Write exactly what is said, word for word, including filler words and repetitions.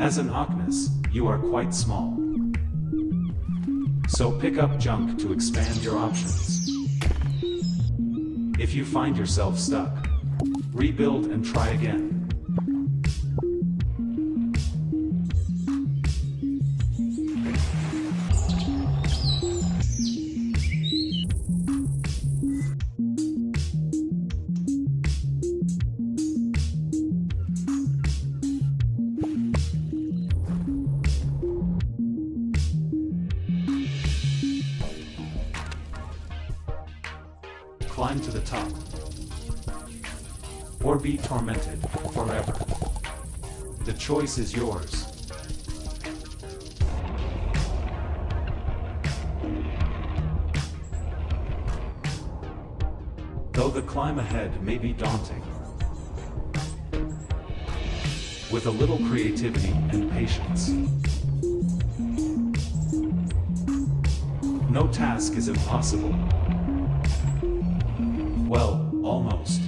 As an Ocnus, you are quite small. So pick up junk to expand your options. If you find yourself stuck, rebuild and try again. Climb to the top, or be tormented forever. The choice is yours. Though the climb ahead may be daunting, with a little creativity and patience, no task is impossible. Well, almost.